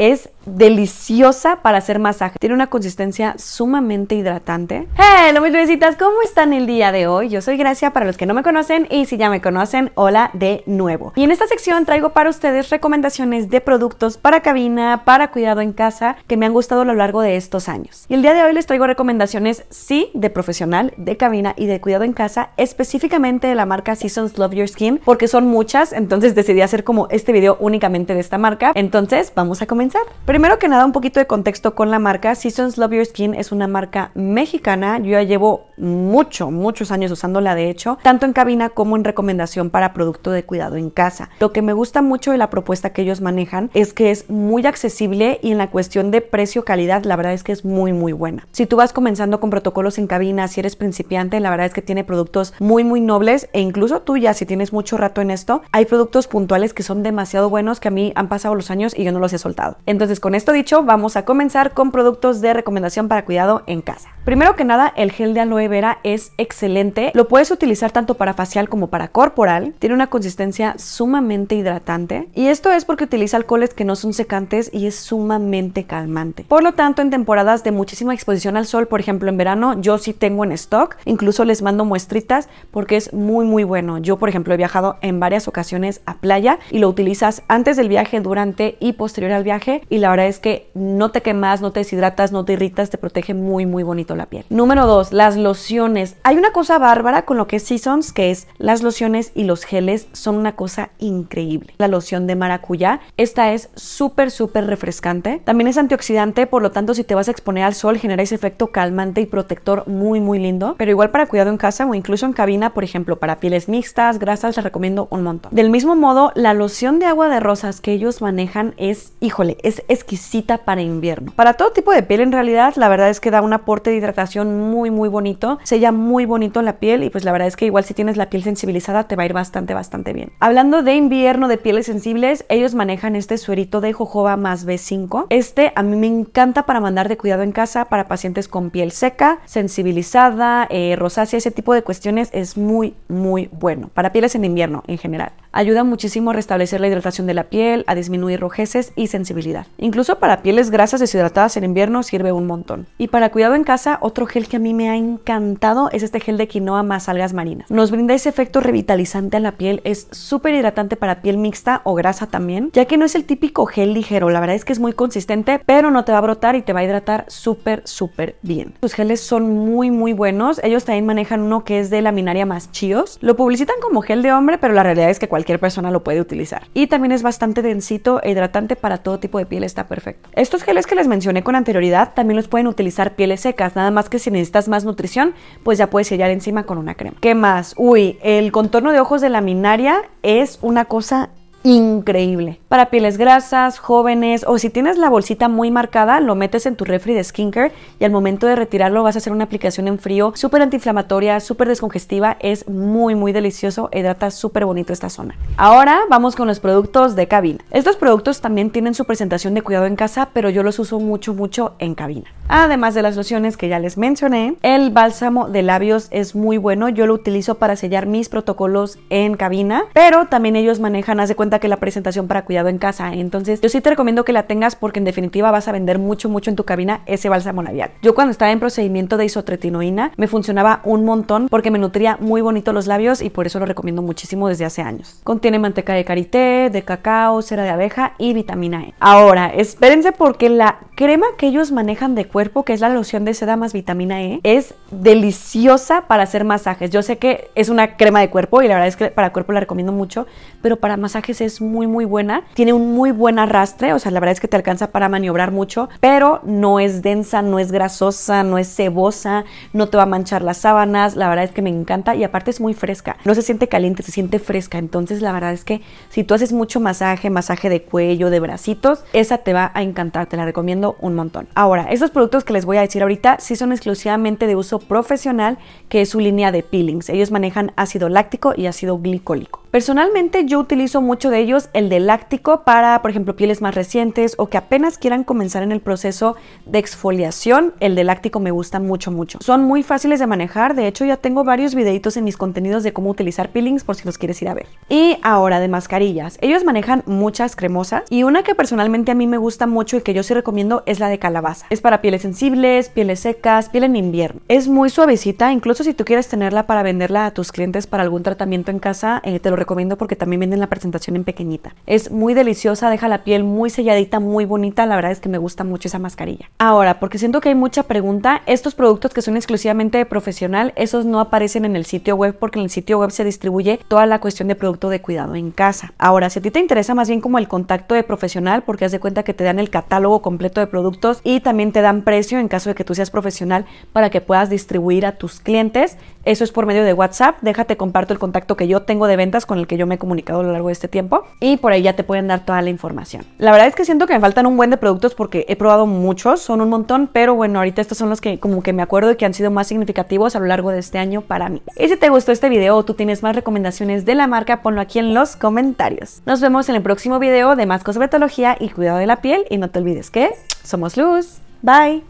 Es deliciosa para hacer masaje. Tiene una consistencia sumamente hidratante. ¡Hello, mis bebecitas! ¿Cómo están el día de hoy? Yo soy Gracia, para los que no me conocen, y si ya me conocen, hola de nuevo. Y en esta sección traigo para ustedes recomendaciones de productos para cabina, para cuidado en casa, que me han gustado a lo largo de estos años. Y el día de hoy les traigo recomendaciones, sí, de profesional, de cabina y de cuidado en casa, específicamente de la marca Seasons Love Your Skin, porque son muchas, entonces decidí hacer como este video únicamente de esta marca. Entonces, vamos a comenzar. Primero que nada, un poquito de contexto con la marca. Seasons Love Your Skin es una marca mexicana. Yo ya llevo muchos años usándola, de hecho, tanto en cabina como en recomendación para producto de cuidado en casa. Lo que me gusta mucho de la propuesta que ellos manejan es que es muy accesible y en la cuestión de precio-calidad, la verdad es que es muy buena. Si tú vas comenzando con protocolos en cabina, si eres principiante, la verdad es que tiene productos muy nobles, e incluso tú ya si tienes mucho rato en esto, hay productos puntuales que son demasiado buenos que a mí han pasado los años y yo no los he soltado. Entonces, con esto dicho, vamos a comenzar con productos de recomendación para cuidado en casa. Primero que nada, el gel de aloe vera es excelente. Lo puedes utilizar tanto para facial como para corporal. Tiene una consistencia sumamente hidratante, y esto es porque utiliza alcoholes que no son secantes y es sumamente calmante. Por lo tanto, en temporadas de muchísima exposición al sol, por ejemplo en verano, yo sí tengo en stock. Incluso les mando muestritas porque es muy bueno. Yo, por ejemplo, he viajado en varias ocasiones a playa y lo utilizas antes del viaje, durante y posterior al viaje, y la verdad es que no te quemas, no te deshidratas, no te irritas, te protege muy bonito la piel. Número 2, las lociones. Hay una cosa bárbara con lo que es Seasons, que es las lociones y los geles son una cosa increíble. La loción de maracuyá, esta es súper refrescante. También es antioxidante, por lo tanto si te vas a exponer al sol genera ese efecto calmante y protector muy lindo. Pero igual para cuidado en casa o incluso en cabina, por ejemplo para pieles mixtas, grasas, les recomiendo un montón. Del mismo modo, la loción de agua de rosas que ellos manejan es, híjole, es exquisita para invierno. Para todo tipo de piel en realidad, la verdad es que da un aporte de hidratación muy bonito, sella muy bonito la piel, y pues la verdad es que igual si tienes la piel sensibilizada te va a ir bastante bien. Hablando de invierno, de pieles sensibles, ellos manejan este suerito de jojoba más B5. Este a mí me encanta para mandar de cuidado en casa para pacientes con piel seca, sensibilizada, rosácea, ese tipo de cuestiones. Es muy bueno para pieles en invierno en general. Ayuda muchísimo a restablecer la hidratación de la piel, a disminuir rojeces y sensibilidad. Incluso para pieles grasas deshidratadas en invierno sirve un montón. Y para cuidado en casa, otro gel que a mí me ha encantado es este gel de quinoa más algas marinas. Nos brinda ese efecto revitalizante a la piel, es súper hidratante para piel mixta o grasa también, ya que no es el típico gel ligero. La verdad es que es muy consistente, pero no te va a brotar y te va a hidratar súper bien. Sus geles son muy buenos. Ellos también manejan uno que es de laminaria más chíos. Lo publicitan como gel de hombre, pero la realidad es que cualquier persona lo puede utilizar, y también es bastante densito e hidratante para todo tipo de piel, está perfecto. Estos geles que les mencioné con anterioridad también los pueden utilizar pieles secas, nada más que si necesitas más nutrición, pues ya puedes sellar encima con una crema. ¿Qué más? Uy, el contorno de ojos de laminaria es una cosa increíble. Para pieles grasas, jóvenes, o si tienes la bolsita muy marcada, lo metes en tu refri de skincare y al momento de retirarlo vas a hacer una aplicación en frío súper antiinflamatoria, súper descongestiva. Es muy delicioso, hidrata súper bonito esta zona. Ahora vamos con los productos de cabina. Estos productos también tienen su presentación de cuidado en casa, pero yo los uso mucho en cabina. Además de las lociones que ya les mencioné, el bálsamo de labios es muy bueno. Yo lo utilizo para sellar mis protocolos en cabina, pero también ellos manejan, haz de cuenta que la presentación para cuidado en casa. Entonces yo sí te recomiendo que la tengas, porque en definitiva vas a vender mucho en tu cabina ese bálsamo labial. Yo cuando estaba en procedimiento de isotretinoína me funcionaba un montón porque me nutría muy bonito los labios, y por eso lo recomiendo muchísimo desde hace años. Contiene manteca de karité, de cacao, cera de abeja y vitamina E. Ahora espérense, porque la crema que ellos manejan de cuerpo, que es la loción de seda más vitamina E, es deliciosa para hacer masajes. Yo sé que es una crema de cuerpo y la verdad es que para cuerpo la recomiendo mucho, pero para masajes es muy buena. Tiene un muy buen arrastre, o sea, la verdad es que te alcanza para maniobrar mucho, pero no es densa, no es grasosa, no es cebosa, no te va a manchar las sábanas. La verdad es que me encanta, y aparte es muy fresca, no se siente caliente, se siente fresca. Entonces la verdad es que si tú haces mucho masaje de cuello, de bracitos, esa te va a encantar, te la recomiendo un montón. Ahora, estos productos que les voy a decir ahorita sí son exclusivamente de uso profesional, que es su línea de peelings. Ellos manejan ácido láctico y ácido glicólico. Personalmente yo utilizo mucho de ellos el de láctico para, por ejemplo, pieles más recientes o que apenas quieran comenzar en el proceso de exfoliación. El de láctico me gusta mucho, mucho. Son muy fáciles de manejar. De hecho, ya tengo varios videitos en mis contenidos de cómo utilizar peelings por si los quieres ir a ver. Y ahora de mascarillas. Ellos manejan muchas cremosas y una que personalmente a mí me gusta mucho y que yo sí recomiendo es la de calabaza. Es para pieles sensibles, pieles secas, piel en invierno. Es muy suavecita. Incluso si tú quieres tenerla para venderla a tus clientes para algún tratamiento en casa, te lo recomiendo porque también venden la presentación en pequeñita. Es muy deliciosa, deja la piel muy selladita, muy bonita. La verdad es que me gusta mucho esa mascarilla. Ahora, porque siento que hay mucha pregunta, estos productos que son exclusivamente de profesional, esos no aparecen en el sitio web porque en el sitio web se distribuye toda la cuestión de producto de cuidado en casa. Ahora, si a ti te interesa más bien como el contacto de profesional, porque haz de cuenta que te dan el catálogo completo de productos y también te dan precio en caso de que tú seas profesional para que puedas distribuir a tus clientes. Eso es por medio de WhatsApp. Déjate, comparto el contacto que yo tengo de ventas con el que yo me he comunicado a lo largo de este tiempo y por ahí ya te pueden dar toda la información. La verdad es que siento que me faltan un buen de productos porque he probado muchos, son un montón, pero bueno, ahorita estos son los que como que me acuerdo y que han sido más significativos a lo largo de este año para mí. Y si te gustó este video o tú tienes más recomendaciones de la marca, ponlo aquí en los comentarios. Nos vemos en el próximo video de más cosmetología y cuidado de la piel y no te olvides que somos luz. Bye.